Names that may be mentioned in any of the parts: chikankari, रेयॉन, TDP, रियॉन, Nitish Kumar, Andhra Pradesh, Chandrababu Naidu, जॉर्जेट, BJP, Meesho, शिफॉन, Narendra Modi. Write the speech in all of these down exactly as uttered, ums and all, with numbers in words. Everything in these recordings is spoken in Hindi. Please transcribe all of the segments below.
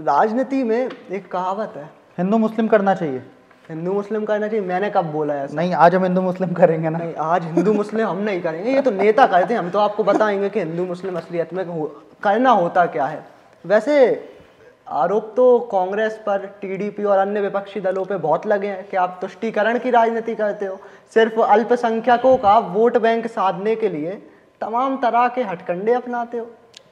राजनीति में एक कहावत है, हिंदू मुस्लिम करना चाहिए, हिंदू मुस्लिम करना चाहिए। मैंने कब बोला है? नहीं, आज हम हिंदू मुस्लिम करेंगे ना। नहीं, आज हिंदू मुस्लिम हम नहीं करेंगे, ये तो नेता करते हैं। हम तो आपको बताएंगे कि हिंदू मुस्लिम असलियत में हो, करना होता क्या है। वैसे आरोप तो कांग्रेस पर, टीडीपी और अन्य विपक्षी दलों पे बहुत लगे हैं कि आप तुष्टीकरण की राजनीति करते हो, सिर्फ अल्पसंख्यकों का वोट बैंक साधने के लिए तमाम तरह के हटकंडे अपनाते हो।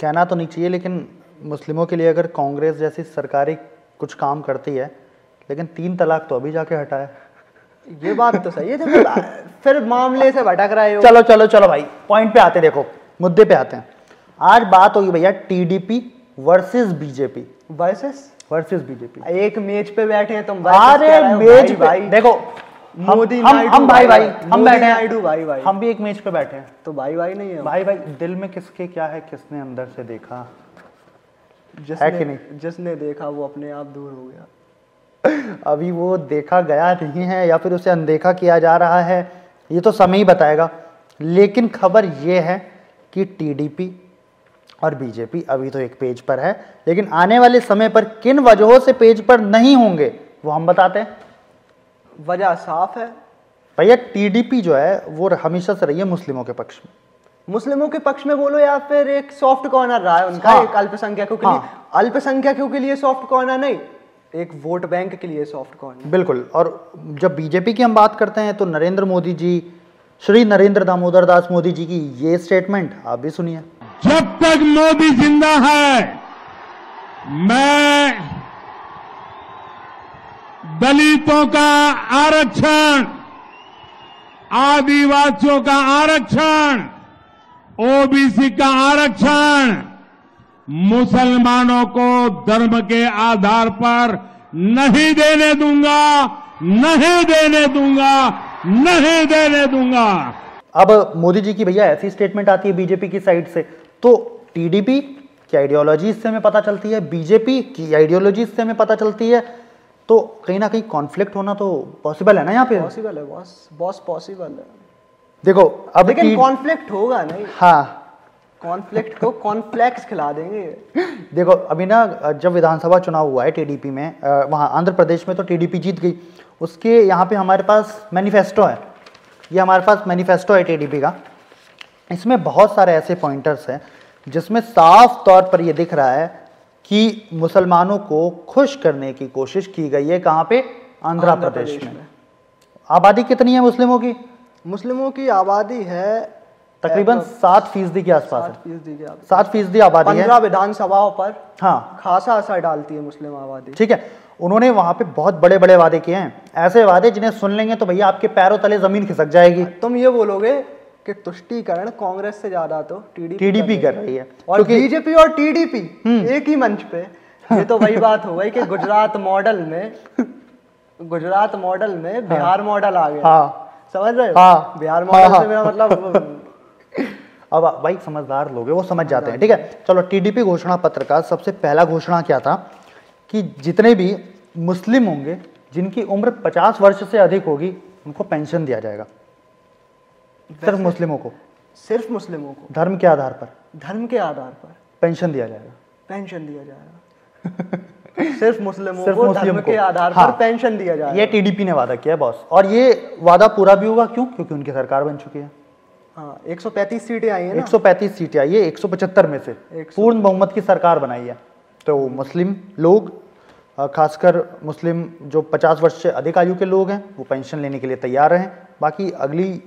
कहना तो नहीं चाहिए, लेकिन मुस्लिमों के लिए अगर कांग्रेस जैसी सरकारी कुछ काम करती है, लेकिन तीन तलाक तो अभी जाके हटाया। ये बात तो सही है, जब फिर मामले से भटक रहे हो। चलो चलो चलो भाई, पॉइंट पे आते हैं, देखो मुद्दे पे आते हैं। आज बात होगी भैया TDP versus BJP. Versus versus BJP, एक मेज पे बैठे हैं तुम। अरे मेज भाई, देखो मोदी हम भाई भाई हम बैठे हैं, हम भी एक मेज पे बैठे हैं, तो भाई भाई नहीं है भाई भाई। दिल में किसके क्या है, किसने अंदर से देखा, जिसने जिसने देखा वो अपने आप दूर हो गया। अभी वो देखा गया नहीं है या फिर उसे अनदेखा किया जा रहा है, ये तो समय ही बताएगा। लेकिन खबर ये है कि टीडीपी और बीजेपी अभी तो एक पेज पर है, लेकिन आने वाले समय पर किन वजहों से पेज पर नहीं होंगे वो हम बताते हैं। वजह साफ है भैया, टीडीपी जो है वो हमेशा से रही है मुस्लिमों के पक्ष में, मुस्लिमों के पक्ष में बोलो या फिर एक सॉफ्ट कॉर्नर रहा है उनका। हाँ, एक अल्पसंख्यकों के लिए। हाँ, अल्पसंख्यकों के लिए सॉफ्ट कॉर्नर नहीं, एक वोट बैंक के लिए सॉफ्ट कॉर्नर। बिल्कुल। और जब बीजेपी की हम बात करते हैं तो नरेंद्र मोदी जी, श्री नरेंद्र दामोदर दास मोदी जी की ये स्टेटमेंट आप भी सुनिए। जब तक मोदी जिंदा है मैं दलितों का आरक्षण, आदिवासियों का आरक्षण, ओबीसी का आरक्षण मुसलमानों को धर्म के आधार पर नहीं देने दूंगा, नहीं देने दूंगा, नहीं देने दूंगा। अब मोदी जी की भैया ऐसी स्टेटमेंट आती है बीजेपी की साइड से, तो टीडीपी की आइडियोलॉजी से हमें पता चलती है, बीजेपी की आइडियोलॉजी से हमें पता चलती है, तो कहीं ना कहीं कॉन्फ्लिक्ट होना तो पॉसिबल है ना यहाँ पे। पॉसिबल है बॉस, बॉस पॉसिबल है। देखो अब लेकिन कॉन्फ्लिक्ट होगा नहीं। हाँ, कॉन्फ्लिक्ट को कॉन्फ्लेक्स खिला देंगे। देखो अभी ना जब विधानसभा चुनाव हुआ है टीडीपी में, वहाँ आंध्र प्रदेश में, तो टीडीपी जीत गई। उसके यहाँ पे हमारे पास मैनिफेस्टो है, ये हमारे पास मैनिफेस्टो है टीडीपी का। इसमें बहुत सारे ऐसे पॉइंटर्स हैं जिसमें साफ तौर पर ये दिख रहा है कि मुसलमानों को खुश करने की कोशिश की गई है। कहाँ पे? आंध्र प्रदेश में। आबादी कितनी है मुस्लिमों की? मुस्लिमों की आबादी है तकरीबन सात फीसदी के आसपास है, सात फीसदी आबादी है। पंद्रह विधानसभाओं पर हाँ खासा असर डालती है मुस्लिम आबादी। ठीक है, उन्होंने वहाँ पे बहुत बड़े बड़े वादे किए हैं, ऐसे वादे जिन्हें सुन लेंगे तो भैया आपके पैरों तले जमीन खिसक जाएगी। तुम ये बोलोगे कि तुष्टीकरण कांग्रेस से ज्यादा तो टीडीपी कर रही है, और बीजेपी और टीडीपी एक ही मंच पे। ये तो वही बात हो गई कि गुजरात मॉडल में, गुजरात मॉडल में बिहार मॉडल आ गया। समझ रहे हो? बिहार मॉडल से मेरा मतलब, अब भाई समझदार लोग हैं वो समझ जाते हैं। ठीक है, चलो टीडीपी घोषणा पत्र का सबसे पहला घोषणा क्या था कि जितने भी मुस्लिम होंगे जिनकी उम्र पचास वर्ष से अधिक होगी उनको पेंशन दिया जाएगा, सिर्फ मुस्लिमों को, सिर्फ मुस्लिमों को, धर्म के आधार पर, धर्म के आधार पर पेंशन दिया जाएगा, पेंशन दिया जाएगा सिर्फ मुस्लिमों को, धर्म के आधार पर पेंशन दिया जाएगा। ये टीडीपी ने वादा किया बॉस, और ये वादा पूरा भी होगा। क्यों? क्योंकि उनकी सरकार बन चुकी है। हाँ, एक सौ पैंतीस सीटें आई है ना? एक सौ पैंतीस सीटें आई है, एक सौ पचहत्तर में से पूर्ण बहुमत की सरकार बनाई है। तो मुस्लिम लोग, खासकर मुस्लिम जो पचास वर्ष से अधिक आयु के लोग हैं, वो पेंशन लेने के लिए तैयार हैं। बाकी अगली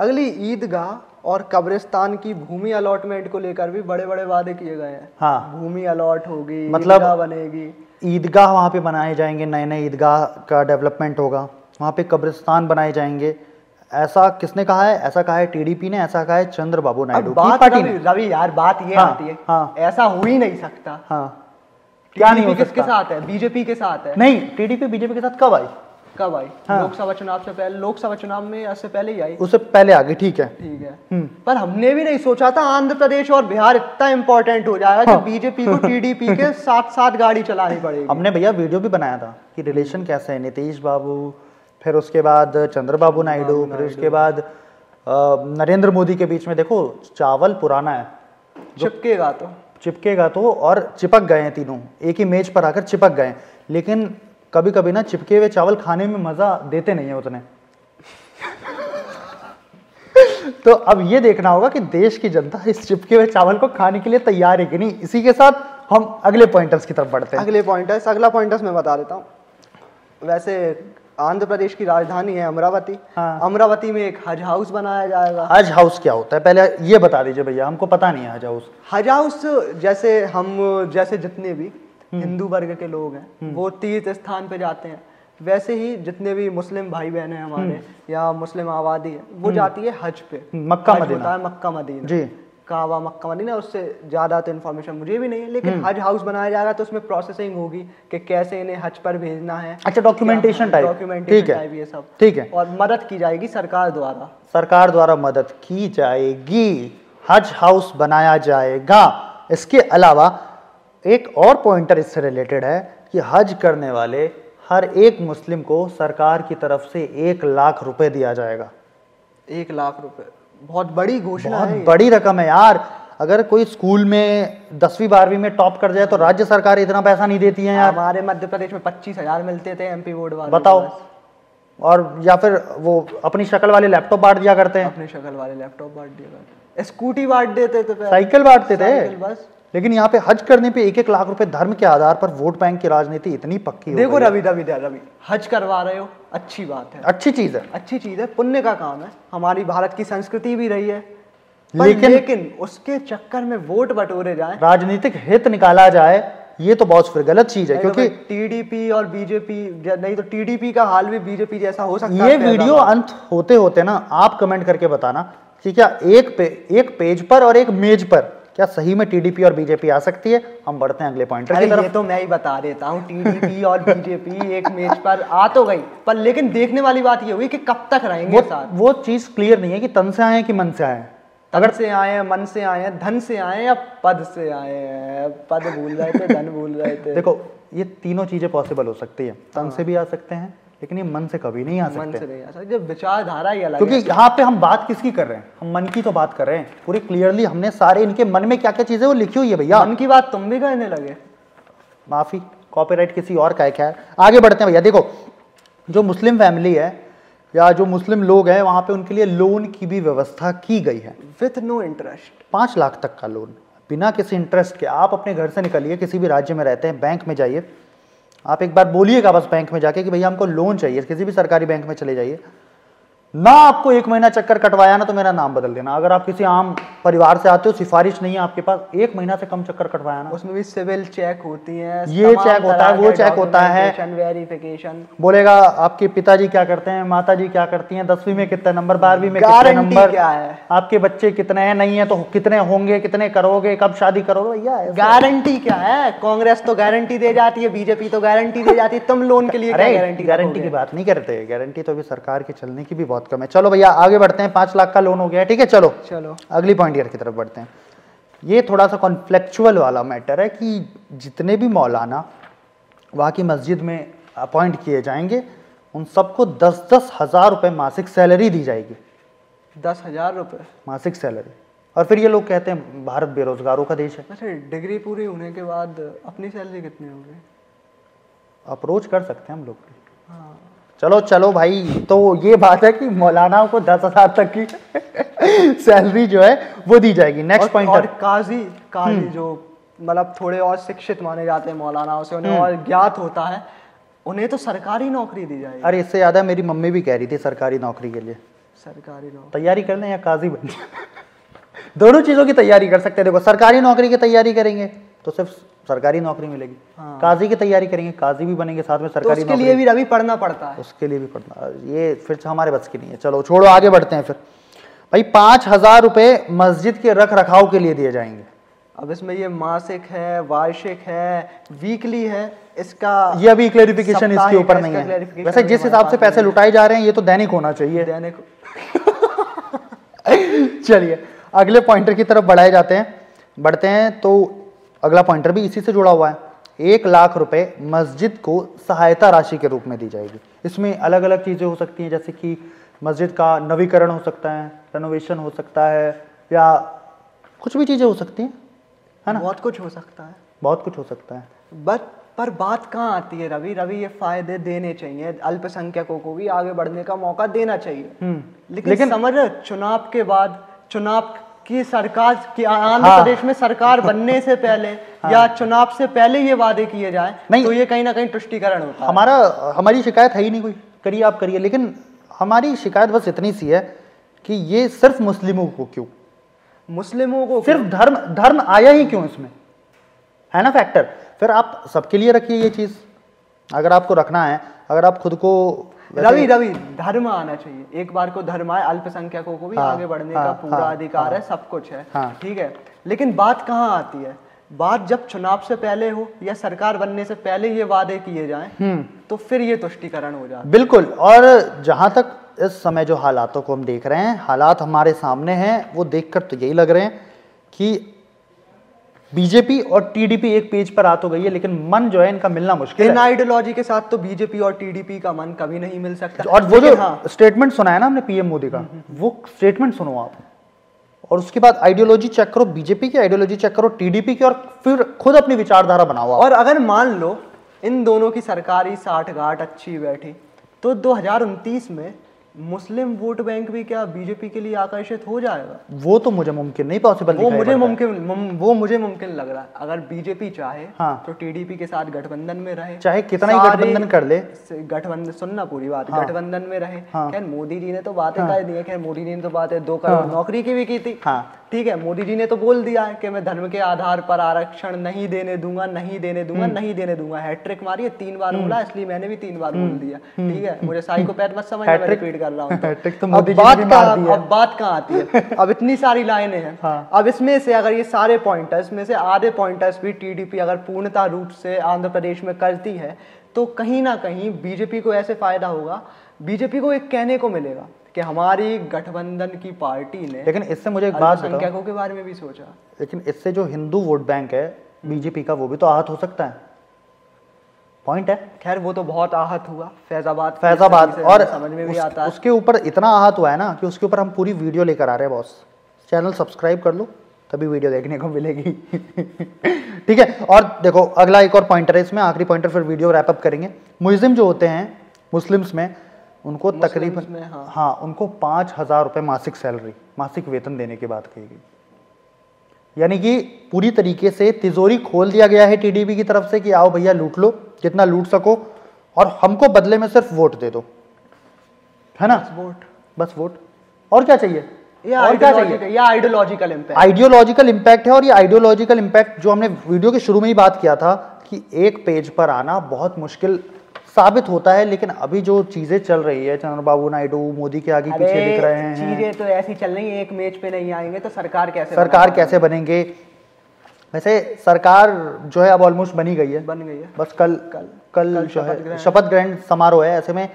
अगली ईदगाह और कब्रिस्तान की भूमि अलॉटमेंट को लेकर भी बड़े बड़े वादे किए गए हैं। हाँ, भूमि अलॉट होगी, मतलब ईदगाह बनेगी, ईदगाह वहाँ पे बनाए जाएंगे, नए नए ईदगाह का डेवलपमेंट होगा, वहाँ पे कब्रिस्तान बनाए जाएंगे। ऐसा किसने कहा है? ऐसा कहा है टीडीपी ने, ऐसा कहा है चंद्रबाबू नायडू की पार्टी ने। रवि यार बात ये हाँ, आती है हाँ, ऐसा हो ही नहीं सकता। हाँ, क्या नहीं हो सकता? किसके साथ है? बीजेपी के साथ है। नहीं, टीडीपी बीजेपी के साथ कब आई? कब आई? हाँ, लोकसभा चुनाव से पहले, लोकसभा चुनाव में उससे पहले ही आई, उससे पहले आ गई। ठीक है, ठीक है, पर हमने भी नहीं सोचा था आंध्र प्रदेश और बिहार इतना इम्पोर्टेंट हो जाएगा कि बीजेपी को टीडीपी के साथ साथ गाड़ी चलानी पड़ेगी। हमने भैया वीडियो भी बनाया था कि रिलेशन कैसे है, नीतीश बाबू, फिर उसके बाद चंद्रबाबू नायडू, फिर उसके बाद नरेंद्र मोदी के बीच में। देखो चावल पुराना है, चिपकेगा तो चिपकेगा तो, और चिपक गए हैं तीनों, एक ही मेज पर आकर चिपक गए। लेकिन कभी कभी ना चिपके हुए चावल खाने में मजा देते नहीं है उतने। तो अब ये देखना होगा कि देश की जनता इस चिपके हुए चावल को खाने के लिए तैयार है कि नहीं। इसी के साथ हम अगले पॉइंटर्स की तरफ बढ़ते हैं। अगले पॉइंटर्स अगला पॉइंटर्स मैं बता देता हूँ। वैसे आंध्र प्रदेश की राजधानी है अमरावती। हाँ। अमरावती में एक हज हाउस बनाया जाएगा। हज हाउस क्या होता है पहले ये बता दीजिए भैया, हमको पता नहीं है हज हाउस। हज हाउस जैसे हम जैसे जितने भी हिंदू वर्ग के लोग हैं वो तीर्थ स्थान पे जाते हैं, वैसे ही जितने भी मुस्लिम भाई बहन हैं हमारे या मुस्लिम आबादी है वो जाती है हज पे। Mecca Medina, Mecca Medina ji, Kaaba, Mecca Medina, उससे ज़्यादा तो इन्फॉर्मेशन मुझे भी नहीं है। लेकिन हज हाउस बनाया जाएगा तो उसमें प्रोसेसिंग होगी कि कैसे इन्हें हज पर भेजना है। अच्छा, डॉक्यूमेंटेशन टाइप, डॉक्यूमेंटेशन टाइप ये सब, ठीक है। और मदद की जाएगी सरकार द्वारा, सरकार द्वारा मदद की जाएगी, हज हाउस बनाया जाएगा। इसके अलावा एक और पॉइंटर इससे रिलेटेड है कि हज करने वाले हर एक मुस्लिम को सरकार की तरफ से एक लाख रुपए दिया जाएगा। एक लाख रुपए बहुत बड़ी घोषणा है, बड़ी रकम है यार। अगर कोई स्कूल में दसवीं बारहवीं में टॉप कर जाए तो राज्य सरकार इतना पैसा नहीं देती है यार। हमारे मध्य प्रदेश में पच्चीस हजार मिलते थे एमपी बोर्ड वाले, बताओ। और या फिर वो अपनी शक्ल वाले लैपटॉप बांट दिया करते हैं, अपनी शक्ल वाले लैपटॉप बांट दिया करते हैं, स्कूटी बांट देते थे, साइकिल बांटते थे बस। लेकिन यहाँ पे हज करने पे एक एक लाख रुपए, धर्म के आधार पर वोट बैंक की राजनीति इतनी पक्की हो। देखो रवि रवि रवि हज करवा रहे हो, अच्छी बात है, अच्छी चीज है, अच्छी चीज है, पुण्य का काम है, हमारी भारत की संस्कृति भी रही है। लेकिन लेकिन उसके चक्कर में वोट बटोरे जाए, राजनीतिक हित निकाला जाए, ये तो बहुत फिर गलत चीज है। क्योंकि टीडीपी और बीजेपी, नहीं तो टीडीपी का हाल भी बीजेपी जैसा हो सकता है। ये वीडियो अंत होते होते ना आप कमेंट करके बताना कि क्या एक एक पेज पर और एक मेज पर क्या सही में टीडीपी और बीजेपी आ सकती है। हम बढ़ते हैं अगले पॉइंट की तरफ। ये तो मैं ही बता देता हूँ, टीडीपी और बीजेपी एक मेज पर आ तो गई, पर लेकिन देखने वाली बात ये हुई कि कब तक रहेंगे वो, साथ। वो चीज क्लियर नहीं है कि तन से आए कि मन से आए। अगर से आए, मन से आए, धन से आए या पद से आए। पद भूल रहे थे, धन भूल रहे थे। देखो ये तीनों चीजें पॉसिबल हो सकती है, तन से भी आ सकते हैं लेकिन ये मन से कभी नहीं आ सकते। मन से नहीं आ सकते, जब विचारधारा ही अलग है। क्योंकि यहाँ पे हम बात किसकी कर रहे हैं, हम मन की तो बात कर रहे हैं पूरी क्लियरली। हमने सारे इनके मन में क्या क्या चीजें वो लिखी हुई है भैया। मन की बात तुम भी करने लगे, माफी, कॉपीराइट किसी और का है क्या। आगे बढ़ते हैं भैया। देखो जो मुस्लिम फैमिली है या जो मुस्लिम लोग हैं वहाँ पे उनके लिए लोन की भी व्यवस्था की गई है विथ नो इंटरेस्ट। पाँच लाख तक का लोन बिना किसी इंटरेस्ट के। आप अपने घर से निकलिए, किसी भी राज्य में रहते हैं, बैंक में जाइए, आप एक बार बोलिएगा बस बैंक में जाके कि भैया हमको लोन चाहिए, किसी भी सरकारी बैंक में चले जाइए ना। आपको एक महीना चक्कर कटवाया ना तो मेरा नाम बदल देना। अगर आप किसी आम परिवार से आते हो, सिफारिश नहीं है आपके पास, एक महीना से कम चक्कर कटवाया ना, उसमें भी सिविल चेक होती है, ये चेक होता है, वो चेक होता है, वेरिफिकेशन। बोलेगा आपके पिताजी क्या करते हैं, माताजी क्या करती हैं, दसवीं में कितना नंबर, बारहवीं में कितना नंबर, आपके बच्चे कितने हैं, नहीं है तो कितने होंगे, कितने करोगे, कब शादी करोगे। भैया गारंटी क्या है, कांग्रेस तो गारंटी दे जाती है, बीजेपी तो गारंटी दे जाती है, तुम लोन के लिए गारंटी गारंटी की बात नहीं करते। गारंटी तो अभी सरकार के चलने की भी बहुत कम है। चलो भैया आगे बढ़ते हैं। पांच लाख का लोन हो गया, ठीक है। चलो चलो अगली पॉइंट यार की तरफ बढ़ते हैं। ये थोड़ा सा कॉन्फ्लिक्चुअल वाला मैटर है कि जितने भी मौलाना वहाँ की मस्जिद में अपॉइंट किए जाएंगे उन सबको दस दस हजार रुपये मासिक सैलरी दी जाएगी। दस हजार रुपये मासिक सैलरी। और फिर ये लोग कहते हैं भारत बेरोजगारों का देश है। डिग्री पूरी होने के बाद अपनी सैलरी कितनी होगी, अप्रोच कर सकते हैं हम लोग। चलो चलो भाई, तो ये बात है कि मौलानाओं को दस हजार तक की सैलरी जो है वो दी जाएगी। Next point. और काजी काजी जो मतलब थोड़े और शिक्षित माने जाते हैं मौलानाओं से, उन्हें और ज्ञात होता है, उन्हें तो सरकारी नौकरी दी जाएगी। अरे इससे ज्यादा मेरी मम्मी भी कह रही थी सरकारी नौकरी के लिए, सरकारी नौकरी तैयारी कर लें या काजी बन दोनों चीजों की तैयारी कर सकते हैं। देखो सरकारी नौकरी की तैयारी करेंगे तो सिर्फ सरकारी नौकरी मिलेगी। हाँ। काजी की तैयारी करेंगे, काजी भी बनेंगे साथ में सरकारी तो उसके लिए भी रवि पढ़ना पड़ता है, उसके लिए भी पढ़ना। ये फिर हमारे बस की नहीं है। चलो छोड़ो, आगे बढ़ते हैं। फिर भाई पाँच हजार रुपये मस्जिद के रख रखाव के लिए दिए जाएंगे। अब इसमें ये मासिक है, वार्षिक है, वीकली है, इसका ये अभी क्लेरिफिकेशन इसके ऊपर नहीं है। वैसे जिस हिसाब से पैसे लुटाए जा रहे हैं ये तो दैनिक होना चाहिए, दैनिक। चलिए अगले पॉइंटर की तरफ बढ़ाए जाते हैं बढ़ते हैं तो अगला पॉइंटर भी इसी से जुड़ा हुआ है। एक लाख रुपए मस्जिद को सहायता राशि के रूप में दी जाएगी। इसमें अलग अलग चीज़ें हो सकती हैं, जैसे कि मस्जिद का नवीकरण हो सकता है, रेनोवेशन हो सकता है, या कुछ भी चीज़ें हो सकती हैं। है ना, बहुत कुछ हो सकता है, बहुत कुछ हो सकता है। बट पर बात कहाँ आती है रवि, रवि ये फायदे देने चाहिए, अल्पसंख्यकों को भी आगे बढ़ने का मौका देना चाहिए, लेकिन, लेकिन समझ रहे चुनाव के बाद, चुनाव की सरकार की आंध्र हाँ। प्रदेश में सरकार बनने से पहले हाँ। या चुनाव से पहले ये वादे किए जाए नहीं तो ये कहीं ना कहीं तुष्टिकरण होता है। हमारा हमारी शिकायत है ही नहीं कोई, करिए आप करिए, लेकिन हमारी शिकायत बस इतनी सी है कि ये सिर्फ मुस्लिमों को क्यों, मुस्लिमों को सिर्फ धर्म धर्म आया ही क्यों इसमें, है ना फैक्टर। फिर आप सबके लिए रखिए ये चीज अगर आपको रखना है, अगर आप खुद को रवि रवि धर्म आना चाहिए, एक बार को धर्म आए, अल्पसंख्यकों को भी हाँ, आगे बढ़ने हाँ, का पूरा हाँ, अधिकार हाँ, है, सब कुछ है हाँ, ठीक है। लेकिन बात कहाँ आती है, बात जब चुनाव से पहले हो या सरकार बनने से पहले ये वादे किए जाएं तो फिर ये तुष्टिकरण हो जाता है। बिल्कुल। और जहां तक इस समय जो हालातों को हम देख रहे हैं, हालात हमारे सामने हैं, वो देखकर तो यही लग रहे हैं कि बीजेपी और टीडीपी एक पेज पर आ तो गई है, लेकिन मन जो है इनका मिलना मुश्किल है। इन आइडियोलॉजी के साथ तो बीजेपी और टीडीपी का मन कभी नहीं मिल सकता। और वो जो हाँ। स्टेटमेंट सुना है ना हमने पीएम मोदी का, वो स्टेटमेंट सुनो आप और उसके बाद आइडियोलॉजी चेक करो, बीजेपी की आइडियोलॉजी चेक करो, टीडीपी की, और फिर खुद अपनी विचारधारा बनाओ। और अगर मान लो इन दोनों की सरकारी साठगांठ अच्छी बैठी तो दो हजार उनतीस में मुस्लिम वोट बैंक भी क्या बीजेपी के लिए आकर्षित हो जाएगा? वो तो मुझे मुमकिन नहीं, पॉसिबल वो मुझे मुमकिन वो मुझे मुमकिन लग रहा है। अगर बीजेपी चाहे हाँ। तो टीडीपी के साथ गठबंधन में रहे, चाहे कितना ही गठबंधन कर ले, गठबंधन सुनना पूरी बात हाँ। गठबंधन में रहे हाँ। खैर मोदी जी ने तो बातें हाँ। कह दी है, खैर मोदी जी ने तो बातें दो करोड़ हाँ। नौकरी की भी की थी, ठीक है। मोदी जी ने तो बोल दिया है कि मैं धर्म के आधार पर आरक्षण नहीं देने दूंगा, नहीं देने दूंगा, नहीं देने दूंगा। हैट्रिक मारी है, तीन बार बोला, इसलिए मैंने भी तीन बार बोल दिया, ठीक है। मुझे साइकोपैथ मत समझना, मैं रिपीट कर रहा हूं। हैट्रिक तो मोदी जी ने मार दी है। अब बात कहां आती है, अब इतनी सारी लाइनें हैं, अब इसमें से अगर ये सारे पॉइंटर्स में से आधे पॉइंटर्स भी टीडीपी अगर पूर्णता रूप से आंध्र प्रदेश में करती है तो कहीं ना कहीं बीजेपी को ऐसे फायदा होगा, बीजेपी को एक कहने को मिलेगा कि हमारी गठबंधन की पार्टी ने, लेकिन इससे मुझे एक बात संख्याकों के बारे में भी सोचा, लेकिन इससे जो हिंदू वोट बैंक है बीजेपी का वो भी तो आहत हो सकता है, पॉइंट है। खैर वो तो बहुत आहत हुआ फैजाबाद फैजाबाद और समझ में भी आता है, उसके ऊपर इतना आहत हुआ है ना कि उसके ऊपर हम पूरी वीडियो लेकर आ रहे हैं। बॉस चैनल सब्सक्राइब कर लो तभी वीडियो देखने को मिलेगी, ठीक है। और देखो अगला एक और पॉइंटर है, इसमें आखिरी पॉइंटर फिर वीडियो रैपअप करेंगे। मुस्लिम जो होते हैं मुस्लिम्स में उनको तकरीबन हाँ।, हाँ उनको पाँच हज़ार रुपये मासिक सैलरी, मासिक वेतन देने की बात कही गई, यानी कि पूरी तरीके से तिजोरी खोल दिया गया है टीडीपी की तरफ से कि आओ भैया लूट लो जितना लूट सको और हमको बदले में सिर्फ वोट दे दो, है ना, बस वोट, बस वोट, और क्या चाहिए। ये आइडियोलॉजिकल इम्पैक्ट आइडियोलॉजिकल इम्पैक्ट है। और ये आइडियोलॉजिकल इम्पैक्ट जो हमने वीडियो के शुरू में ही बात किया था कि एक पेज पर आना बहुत मुश्किल साबित होता है, लेकिन अभी जो चीजें चल रही है, चंद्रबाबू नायडू मोदी के आगे पीछे दिख रहे हैं, चीजें तो ऐसी चल रही है, एक मेज पे नहीं आएंगे तो सरकार कैसे सरकार कैसे बनेंगे। वैसे सरकार जो है अब ऑलमोस्ट बनी गई है, बन गई है, बस कल कल कल जो है शपथ ग्रहण समारोह है। ऐसे में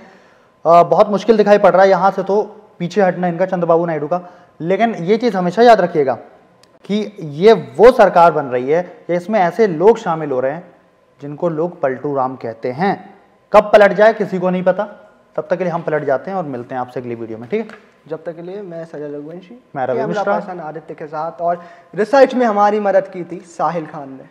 बहुत मुश्किल दिखाई पड़ रहा है, यहाँ से तो पीछे हटना इनका चंद्रबाबू नायडू का। लेकिन ये चीज हमेशा याद रखिएगा कि ये वो सरकार बन रही है कि इसमें ऐसे लोग शामिल हो रहे हैं जिनको लोग पलटू राम कहते हैं, कब पलट जाए किसी को नहीं पता। तब तक के लिए हम पलट जाते हैं और मिलते हैं आपसे अगली वीडियो में, ठीक है। जब तक के लिए मैं सजल रघुवंशी, मैं रवि मिश्रा, आदित्य के साथ, और रिसर्च में हमारी मदद की थी साहिल खान ने।